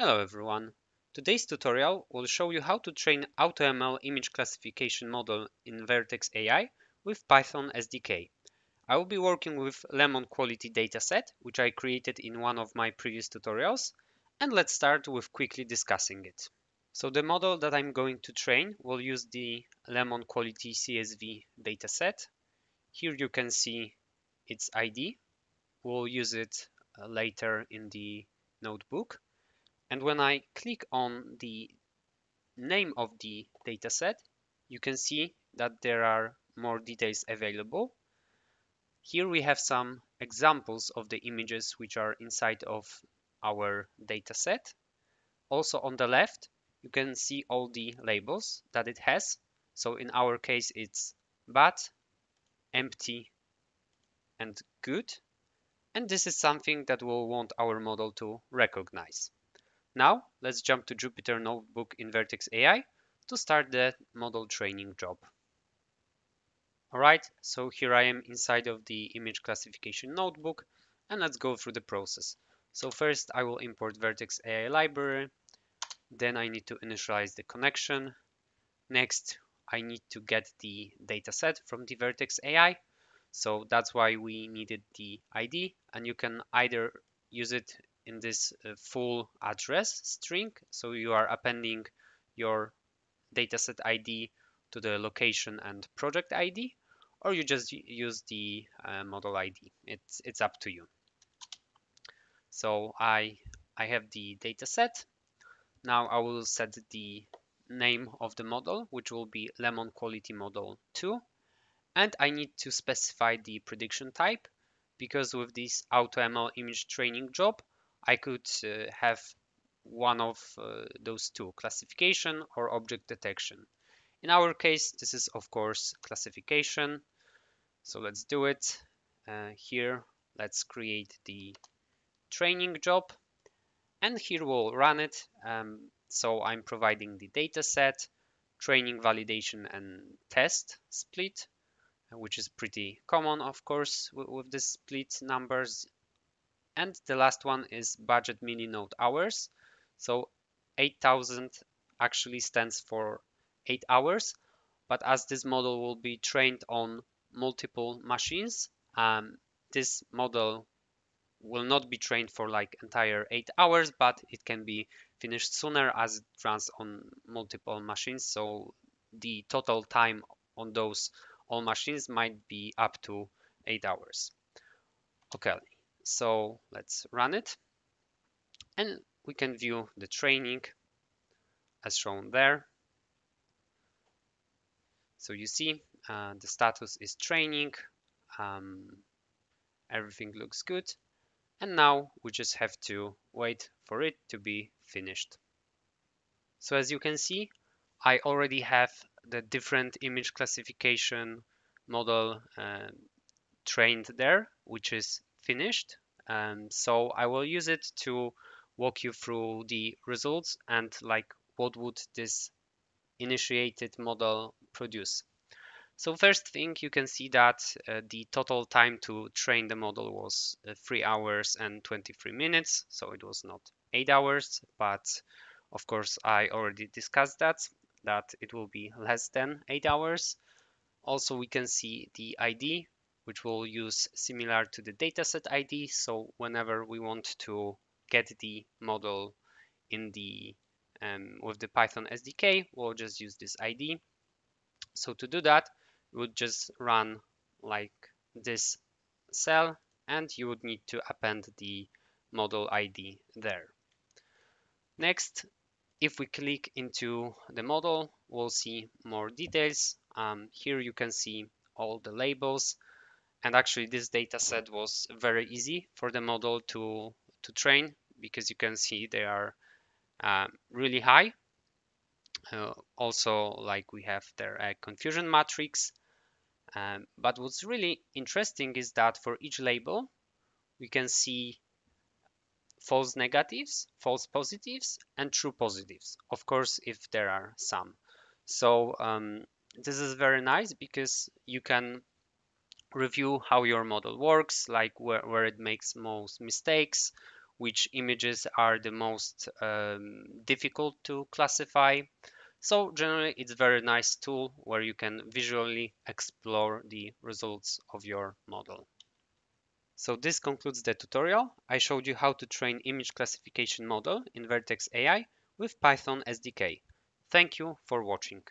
Hello everyone! Today's tutorial will show you how to train AutoML image classification model in Vertex AI with Python SDK. I will be working with Lemon Quality dataset, which I created in one of my previous tutorials, and let's start with quickly discussing it. So the model that I'm going to train will use the Lemon Quality CSV dataset. Here you can see its ID. We'll use it later in the notebook. And when I click on the name of the dataset, you can see that there are more details available. Here we have some examples of the images which are inside of our dataset. Also on the left, you can see all the labels that it has. So in our case, it's bad, empty, and good. And this is something that we'll want our model to recognize. Now, let's jump to Jupyter Notebook in Vertex AI to start the model training job. Alright, so here I am inside of the Image Classification notebook, and let's go through the process. So first I will import Vertex AI library, then I need to initialize the connection. Next, I need to get the dataset from the Vertex AI, so that's why we needed the ID, and you can either use it in this full address string, so you are appending your dataset ID to the location and project ID, or you just use the model ID. It's up to you. So I have the dataset. Now I will set the name of the model, which will be Lemon Quality Model 2, and I need to specify the prediction type, because with this AutoML image training job, I could have one of those two, classification or object detection. In our case, this is of course classification. So let's do it. Here, let's create the training job, and here we'll run it. So I'm providing the data set, training, validation, and test split, which is pretty common, of course, with the split numbers. And the last one is budget millinode hours. So 8,000 actually stands for 8 hours. But as this model will be trained on multiple machines, this model will not be trained for like entire 8 hours, but it can be finished sooner as it runs on multiple machines. So the total time on those all machines might be up to 8 hours. Okay. So let's run it, and we can view the training as shown there. So you see the status is training, everything looks good, and now we just have to wait for it to be finished. So as you can see, I already have the different image classification model trained there, which is finished. So I will use it to walk you through the results and like what would this initiated model produce. So first thing, you can see that the total time to train the model was 3 hours and 23 minutes. So it was not 8 hours, but of course I already discussed that it will be less than 8 hours. Also, we can see the ID, which we'll use similar to the dataset ID. So whenever we want to get the model in the with the Python SDK, we'll just use this ID. So to do that, we'll just run like this cell, and you would need to append the model ID there. Next, if we click into the model, we'll see more details. Here you can see all the labels. And actually this dataset was very easy for the model to train, because you can see they are really high. Also, like, we have their confusion matrix. But what's really interesting is that for each label, we can see false negatives, false positives, and true positives. Of course, if there are some. So this is very nice, because you can review how your model works, like where it makes most mistakes, which images are the most difficult to classify. So generally, it's a very nice tool where you can visually explore the results of your model. So this concludes the tutorial. I showed you how to train image classification model in Vertex AI with Python SDK. Thank you for watching.